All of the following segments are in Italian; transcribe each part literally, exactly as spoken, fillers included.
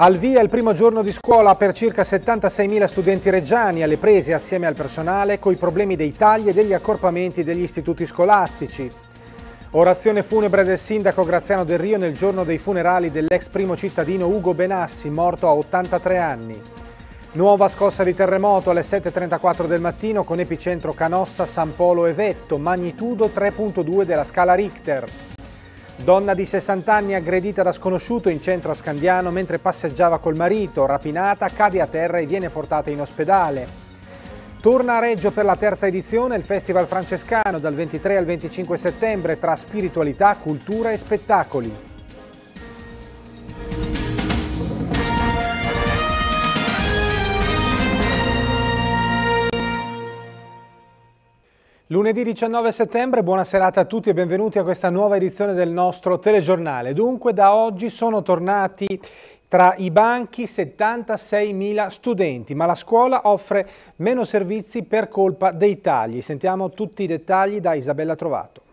Al via il primo giorno di scuola per circa settantaseimila studenti reggiani, alle prese assieme al personale coi problemi dei tagli e degli accorpamenti degli istituti scolastici. Orazione funebre del sindaco Graziano Del Rio nel giorno dei funerali dell'ex primo cittadino Ugo Benassi, morto a ottantatré anni. Nuova scossa di terremoto alle sette e trentaquattro del mattino con epicentro Canossa, San Polo e Vetto, magnitudo tre virgola due della scala Richter. Donna di sessanta anni aggredita da sconosciuto in centro a Scandiano mentre passeggiava col marito, rapinata, cade a terra e viene portata in ospedale. Torna a Reggio per la terza edizione il Festival Francescano dal ventitré al venticinque settembre tra spiritualità, cultura e spettacoli. Lunedì diciannove settembre, buona serata a tutti e benvenuti a questa nuova edizione del nostro telegiornale. Dunque, da oggi sono tornati tra i banchi settantaseimila studenti, ma la scuola offre meno servizi per colpa dei tagli. Sentiamo tutti i dettagli da Isabella Trovato.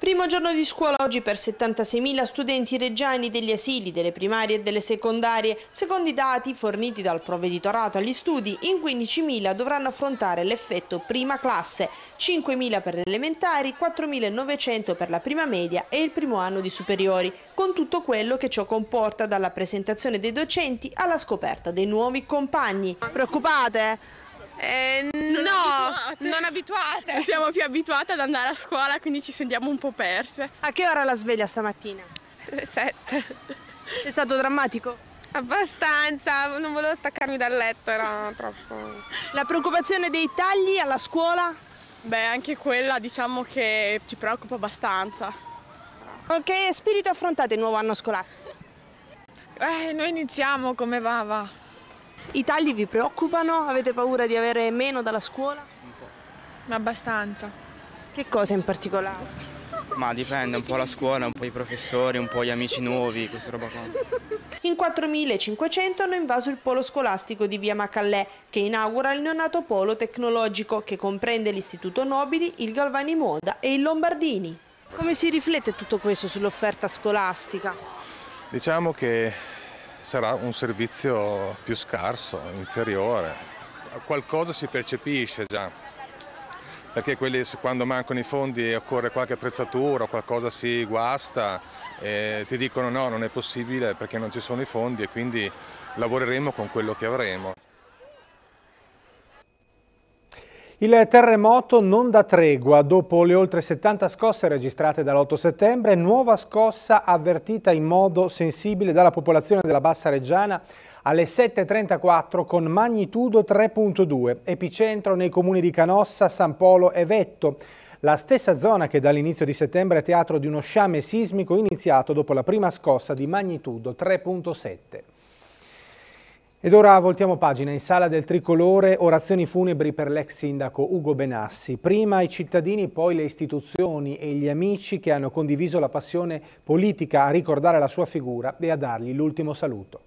Primo giorno di scuola oggi per settantaseimila studenti reggiani degli asili, delle primarie e delle secondarie. Secondo i dati forniti dal provveditorato agli studi, in quindicimila dovranno affrontare l'effetto prima classe, cinquemila per le elementari, quattromilanovecento per la prima media e il primo anno di superiori, con tutto quello che ciò comporta dalla presentazione dei docenti alla scoperta dei nuovi compagni. Preoccupate? Eh, non no, abituate. non abituate. Siamo più abituate ad andare a scuola, quindi ci sentiamo un po' perse. A che ora la sveglia stamattina? Alle sette. È stato drammatico? Abbastanza, non volevo staccarmi dal letto, era troppo. La preoccupazione dei tagli alla scuola? Beh, anche quella diciamo che ci preoccupa abbastanza. Con che spirito affrontate il nuovo anno scolastico? Eh, noi iniziamo come va va. I tagli vi preoccupano? Avete paura di avere meno dalla scuola? Un po'. Abbastanza. Che cosa in particolare? Ma dipende un po' la scuola, un po' i professori, un po' gli amici nuovi, questa roba qua. In quattromilacinquecento hanno invaso il polo scolastico di Via Macallè, che inaugura il neonato polo tecnologico, che comprende l'Istituto Nobili, il Galvani Moda e il Lombardini. Come si riflette tutto questo sull'offerta scolastica? Diciamo che sarà un servizio più scarso, inferiore. Qualcosa si percepisce già, perché quelli, quando mancano i fondi occorre qualche attrezzatura, qualcosa si guasta, e ti dicono no, non è possibile perché non ci sono i fondi e quindi lavoreremo con quello che avremo. Il terremoto non dà tregua. Dopo le oltre settanta scosse registrate dall'otto settembre, nuova scossa avvertita in modo sensibile dalla popolazione della Bassa Reggiana alle sette e trentaquattro con magnitudo tre virgola due, epicentro nei comuni di Canossa, San Polo e Vetto, la stessa zona che dall'inizio di settembre è teatro di uno sciame sismico iniziato dopo la prima scossa di magnitudo tre virgola sette. Ed ora voltiamo pagina. In Sala del Tricolore, orazioni funebri per l'ex sindaco Ugo Benassi. Prima i cittadini, poi le istituzioni e gli amici che hanno condiviso la passione politica a ricordare la sua figura e a dargli l'ultimo saluto.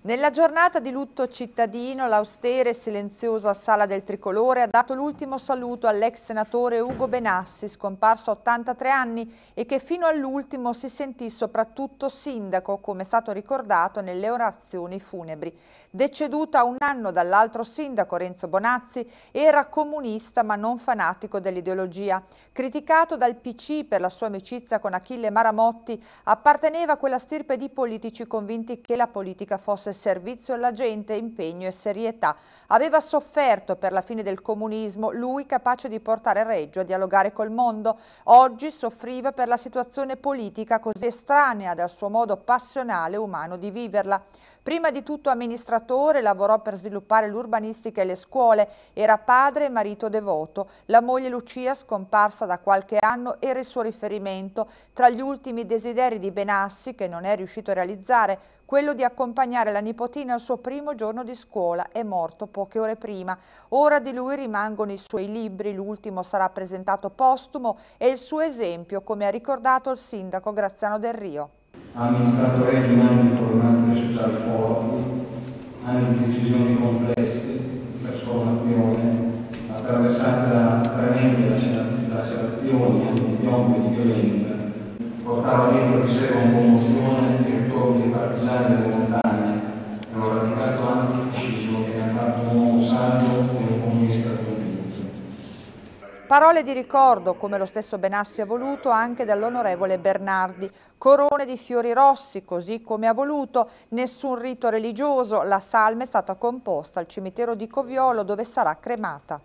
Nella giornata di lutto cittadino, l'austera e silenziosa Sala del Tricolore ha dato l'ultimo saluto all'ex senatore Ugo Benassi, scomparso a ottantatré anni e che fino all'ultimo si sentì soprattutto sindaco, come è stato ricordato nelle orazioni funebri. Deceduta un anno dall'altro sindaco Renzo Bonazzi, era comunista ma non fanatico dell'ideologia. Criticato dal P C per la sua amicizia con Achille Maramotti, apparteneva a quella stirpe di politici convinti che la politica fosse servizio alla gente, impegno e serietà. Aveva sofferto per la fine del comunismo, lui capace di portare Reggio a dialogare col mondo. Oggi soffriva per la situazione politica così estranea dal suo modo passionale e umano di viverla. Prima di tutto amministratore, lavorò per sviluppare l'urbanistica e le scuole. Era padre e marito devoto. La moglie Lucia, scomparsa da qualche anno, era il suo riferimento. Tra gli ultimi desideri di Benassi, che non è riuscito a realizzare, quello di accompagnare la nipotina al suo primo giorno di scuola. È morto poche ore prima. Ora di lui rimangono i suoi libri, l'ultimo sarà presentato postumo, e il suo esempio, come ha ricordato il sindaco Graziano Del Rio. Amministratore di mani tornate sociali forti, anni di decisioni complesse, trasformazione, attraversata da tremende la lacerazioni e di piombi di violenza, portava dentro di sé con commozione il ritorno dei partigiani delle montagne e un radicato antifascismo che ne ha fatto un uomo santo e un comunista convinto. Parole di ricordo, come lo stesso Benassi ha voluto, anche dall'onorevole Bernardi. Corone di fiori rossi, così come ha voluto, nessun rito religioso, la salma è stata composta al cimitero di Coviolo dove sarà cremata.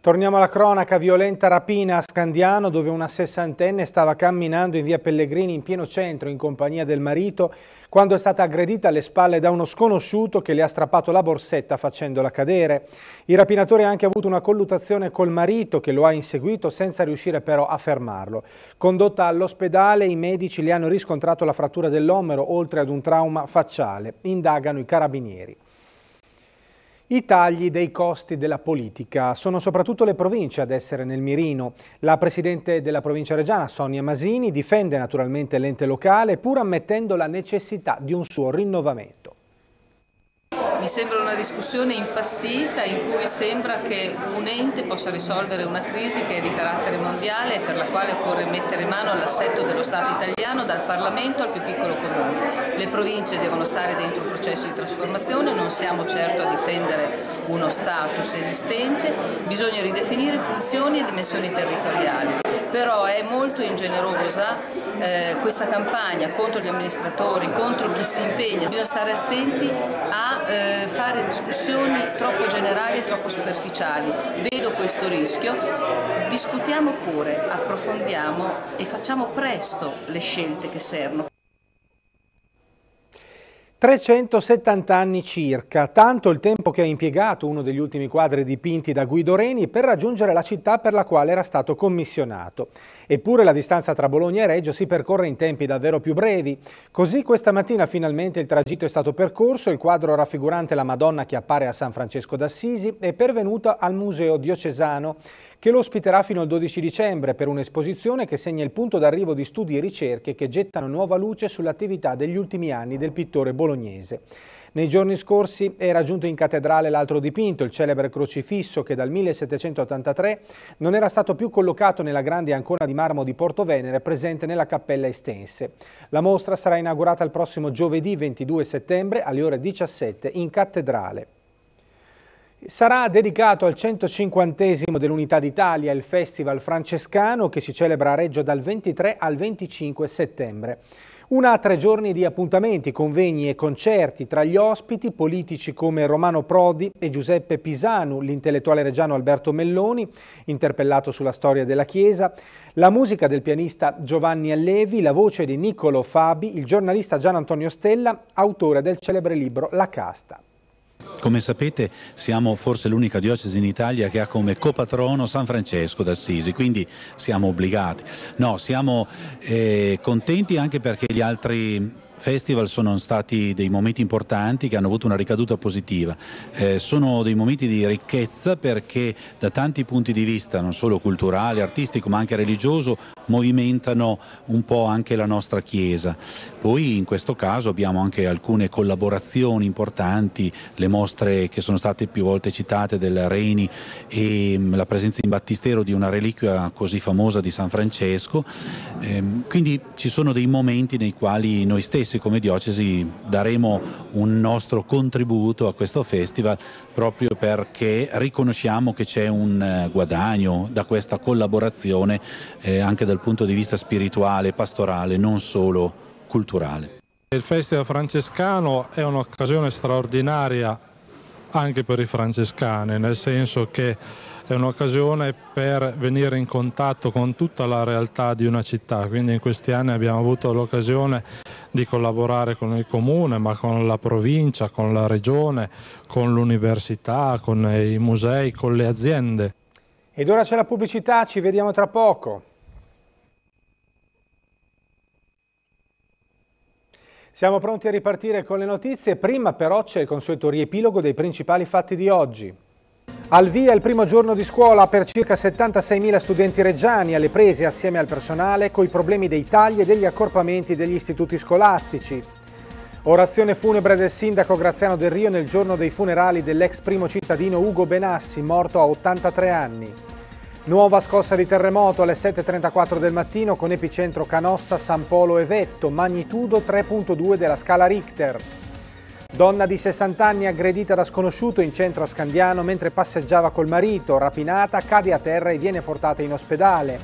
Torniamo alla cronaca, violenta rapina a Scandiano dove una sessantenne stava camminando in via Pellegrini in pieno centro in compagnia del marito quando è stata aggredita alle spalle da uno sconosciuto che le ha strappato la borsetta facendola cadere. Il rapinatore ha anche avuto una colluttazione col marito che lo ha inseguito senza riuscire però a fermarlo. Condotta all'ospedale, i medici le hanno riscontrato la frattura dell'omero oltre ad un trauma facciale. Indagano i carabinieri. I tagli dei costi della politica. Sono soprattutto le province ad essere nel mirino. La presidente della provincia reggiana, Sonia Masini, difende naturalmente l'ente locale, pur ammettendo la necessità di un suo rinnovamento. Mi sembra una discussione impazzita in cui sembra che un ente possa risolvere una crisi che è di carattere mondiale e per la quale occorre mettere mano all'assetto dello Stato italiano dal Parlamento al più piccolo comune. Le province devono stare dentro un processo di trasformazione, non siamo certo a difendere uno status esistente, bisogna ridefinire funzioni e dimensioni territoriali. Però è molto ingenerosa eh, questa campagna contro gli amministratori, contro chi si impegna. Bisogna stare attenti a eh, fare discussioni troppo generali e troppo superficiali. Vedo questo rischio, discutiamo pure, approfondiamo e facciamo presto le scelte che servono. trecentosettanta anni circa, tanto il tempo che ha impiegato uno degli ultimi quadri dipinti da Guido Reni per raggiungere la città per la quale era stato commissionato. Eppure la distanza tra Bologna e Reggio si percorre in tempi davvero più brevi. Così questa mattina finalmente il tragitto è stato percorso, il quadro raffigurante la Madonna che appare a San Francesco d'Assisi è pervenuto al Museo Diocesano, che lo ospiterà fino al dodici dicembre per un'esposizione che segna il punto d'arrivo di studi e ricerche che gettano nuova luce sull'attività degli ultimi anni del pittore bolognese. Nei giorni scorsi è raggiunto in cattedrale l'altro dipinto, il celebre crocifisso che dal millesettecentottantatré non era stato più collocato nella grande ancona di marmo di Porto Venere presente nella cappella estense. La mostra sarà inaugurata il prossimo giovedì ventidue settembre alle ore diciassette in cattedrale. Sarà dedicato al centocinquantesimo dell'Unità d'Italia il Festival Francescano che si celebra a Reggio dal ventitré al venticinque settembre. Una a tre giorni di appuntamenti, convegni e concerti tra gli ospiti, politici come Romano Prodi e Giuseppe Pisanu, l'intellettuale reggiano Alberto Melloni, interpellato sulla storia della Chiesa, la musica del pianista Giovanni Allevi, la voce di Niccolo Fabi, il giornalista Gian Antonio Stella, autore del celebre libro La Casta. Come sapete siamo forse l'unica diocesi in Italia che ha come copatrono San Francesco d'Assisi, quindi siamo obbligati. No, siamo eh, contenti anche perché gli altri festival sono stati dei momenti importanti che hanno avuto una ricaduta positiva. Eh, sono dei momenti di ricchezza perché da tanti punti di vista, non solo culturale, artistico ma anche religioso, movimentano un po' anche la nostra Chiesa. Poi in questo caso abbiamo anche alcune collaborazioni importanti, le mostre che sono state più volte citate del Reni e la presenza in battistero di una reliquia così famosa di San Francesco. Eh, quindi ci sono dei momenti nei quali noi stessi come diocesi daremo un nostro contributo a questo festival proprio perché riconosciamo che c'è un guadagno da questa collaborazione eh, anche dal punto di vista spirituale, pastorale, non solo culturale. Il Festival Francescano è un'occasione straordinaria anche per i francescani, nel senso che è un'occasione per venire in contatto con tutta la realtà di una città, quindi in questi anni abbiamo avuto l'occasione di collaborare con il comune, ma con la provincia, con la regione, con l'università, con i musei, con le aziende. Ed ora c'è la pubblicità, ci vediamo tra poco. Siamo pronti a ripartire con le notizie, prima però c'è il consueto riepilogo dei principali fatti di oggi. Al via il primo giorno di scuola per circa settantaseimila studenti reggiani, alle prese assieme al personale coi problemi dei tagli e degli accorpamenti degli istituti scolastici. Orazione funebre del sindaco Graziano Del Rio nel giorno dei funerali dell'ex primo cittadino Ugo Benassi, morto a ottantatré anni. Nuova scossa di terremoto alle sette e trentaquattro del mattino con epicentro Canossa, San Polo e Vetto, magnitudo tre virgola due della scala Richter. Donna di sessanta anni aggredita da sconosciuto in centro a Scandiano mentre passeggiava col marito, rapinata, cade a terra e viene portata in ospedale.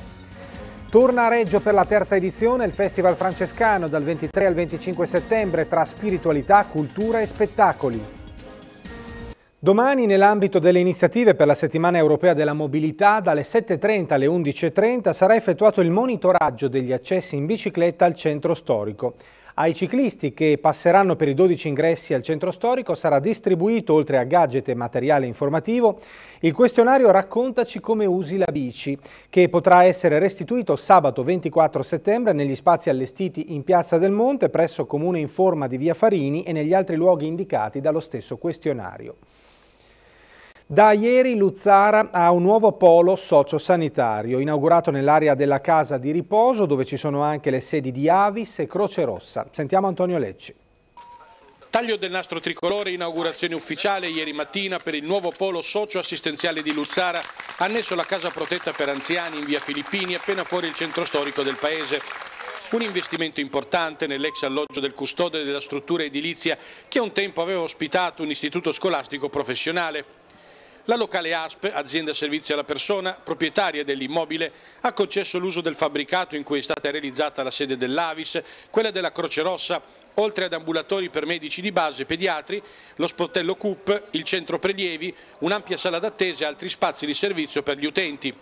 Torna a Reggio per la terza edizione il Festival Francescano dal ventitré al venticinque settembre tra spiritualità, cultura e spettacoli. Domani, nell'ambito delle iniziative per la settimana europea della mobilità, dalle sette e trenta alle undici e trenta sarà effettuato il monitoraggio degli accessi in bicicletta al centro storico. Ai ciclisti che passeranno per i dodici ingressi al centro storico sarà distribuito, oltre a gadget e materiale informativo, il questionario Raccontaci come usi la bici, che potrà essere restituito sabato ventiquattro settembre negli spazi allestiti in Piazza del Monte, presso Comune Informa di Via Farini e negli altri luoghi indicati dallo stesso questionario. Da ieri Luzzara ha un nuovo polo socio-sanitario, inaugurato nell'area della casa di riposo, dove ci sono anche le sedi di Avis e Croce Rossa. Sentiamo Antonio Lecci. Taglio del nastro tricolore, inaugurazione ufficiale ieri mattina per il nuovo polo socio-assistenziale di Luzzara, annesso alla casa protetta per anziani in via Filippini, appena fuori il centro storico del paese. Un investimento importante nell'ex alloggio del custode della struttura edilizia, che un tempo aveva ospitato un istituto scolastico professionale. La locale A S P, azienda servizi alla persona, proprietaria dell'immobile, ha concesso l'uso del fabbricato in cui è stata realizzata la sede dell'Avis, quella della Croce Rossa, oltre ad ambulatori per medici di base e pediatri, lo sportello C U P, il centro prelievi, un'ampia sala d'attesa e altri spazi di servizio per gli utenti.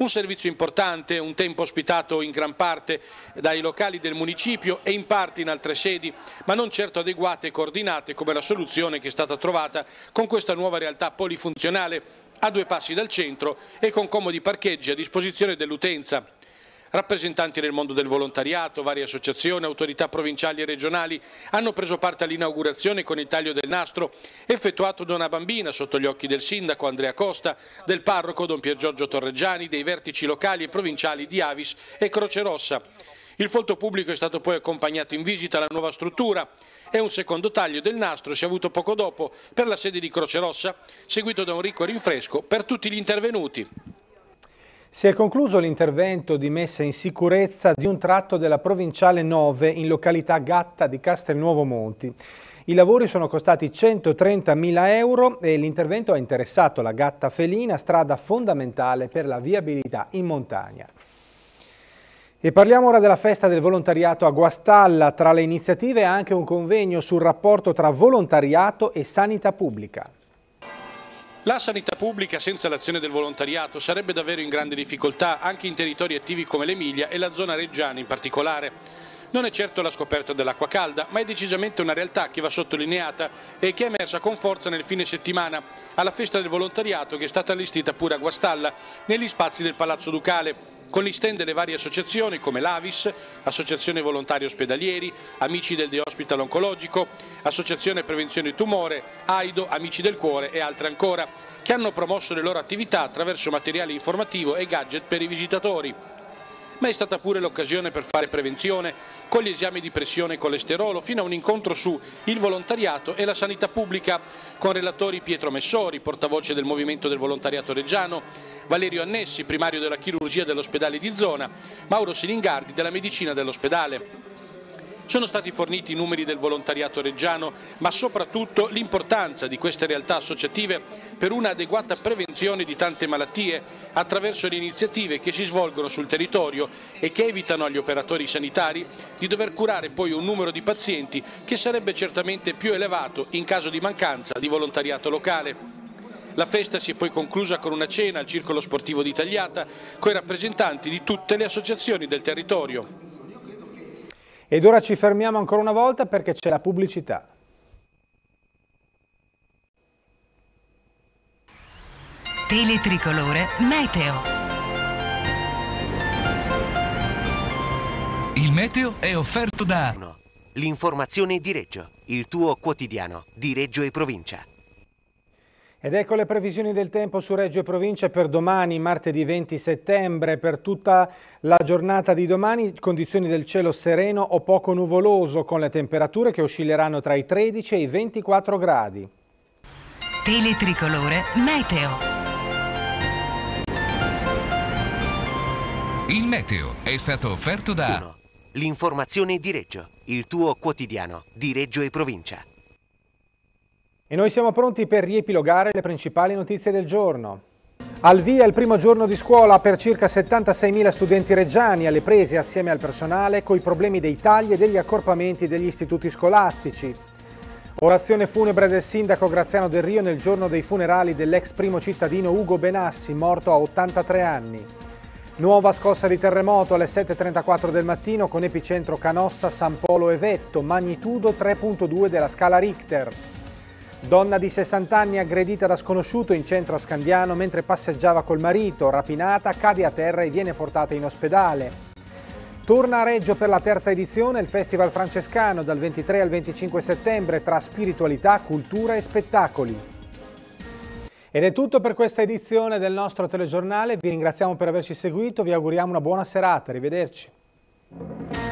Un servizio importante, un tempo ospitato in gran parte dai locali del municipio e in parte in altre sedi, ma non certo adeguate e coordinate come la soluzione che è stata trovata con questa nuova realtà polifunzionale a due passi dal centro e con comodi parcheggi a disposizione dell'utenza. Rappresentanti del mondo del volontariato, varie associazioni, autorità provinciali e regionali hanno preso parte all'inaugurazione con il taglio del nastro effettuato da una bambina sotto gli occhi del sindaco Andrea Costa, del parroco Don Piergiorgio Torreggiani, dei vertici locali e provinciali di Avis e Croce Rossa. Il folto pubblico è stato poi accompagnato in visita alla nuova struttura e un secondo taglio del nastro si è avuto poco dopo per la sede di Croce Rossa, seguito da un ricco rinfresco per tutti gli intervenuti. Si è concluso l'intervento di messa in sicurezza di un tratto della provinciale nove in località Gatta di Castelnuovo Monti. I lavori sono costati centotrentamila euro e l'intervento ha interessato la Gatta Felina, strada fondamentale per la viabilità in montagna. E parliamo ora della festa del volontariato a Guastalla. Tra le iniziative anche un convegno sul rapporto tra volontariato e sanità pubblica. La sanità pubblica senza l'azione del volontariato sarebbe davvero in grande difficoltà anche in territori attivi come l'Emilia e la zona reggiana in particolare. Non è certo la scoperta dell'acqua calda, ma è decisamente una realtà che va sottolineata e che è emersa con forza nel fine settimana alla festa del volontariato che è stata allestita pure a Guastalla negli spazi del Palazzo Ducale, con gli stand delle varie associazioni come l'Avis, Associazione Volontari Ospedalieri, Amici del The Hospital Oncologico, Associazione Prevenzione Tumore, AIDO, Amici del Cuore e altre ancora, che hanno promosso le loro attività attraverso materiale informativo e gadget per i visitatori. Ma è stata pure l'occasione per fare prevenzione, con gli esami di pressione e colesterolo, fino a un incontro su il volontariato e la sanità pubblica, con relatori Pietro Messori, portavoce del Movimento del Volontariato Reggiano, Valerio Annessi, primario della chirurgia dell'ospedale di zona, Mauro Silingardi, della medicina dell'ospedale. Sono stati forniti i numeri del volontariato reggiano, ma soprattutto l'importanza di queste realtà associative per un'adeguata prevenzione di tante malattie attraverso le iniziative che si svolgono sul territorio e che evitano agli operatori sanitari di dover curare poi un numero di pazienti che sarebbe certamente più elevato in caso di mancanza di volontariato locale. La festa si è poi conclusa con una cena al Circolo Sportivo di Tagliata con i rappresentanti di tutte le associazioni del territorio. Ed ora ci fermiamo ancora una volta perché c'è la pubblicità. Teletricolore Meteo. Il meteo è offerto da L'informazione di Reggio, il tuo quotidiano di Reggio e provincia. Ed ecco le previsioni del tempo su Reggio e Provincia per domani, martedì venti settembre. Per tutta la giornata di domani condizioni del cielo sereno o poco nuvoloso, con le temperature che oscilleranno tra i tredici e i ventiquattro gradi. Teletricolore Meteo. Il meteo è stato offerto da uno L'informazione di Reggio, il tuo quotidiano di Reggio e provincia. E noi siamo pronti per riepilogare le principali notizie del giorno. Al via il primo giorno di scuola per circa settantaseimila studenti reggiani, alle prese assieme al personale coi problemi dei tagli e degli accorpamenti degli istituti scolastici. Orazione funebre del sindaco Graziano Del Rio nel giorno dei funerali dell'ex primo cittadino Ugo Benassi, morto a ottantatré anni. Nuova scossa di terremoto alle sette e trentaquattro del mattino con epicentro Canossa, San Polo e Vetto, magnitudo tre punto due della scala Richter. Donna di sessanta anni aggredita da sconosciuto in centro a Scandiano mentre passeggiava col marito, rapinata, cade a terra e viene portata in ospedale. Torna a Reggio per la terza edizione il Festival Francescano dal ventitré al venticinque settembre tra spiritualità, cultura e spettacoli. Ed è tutto per questa edizione del nostro telegiornale, vi ringraziamo per averci seguito, vi auguriamo una buona serata, arrivederci.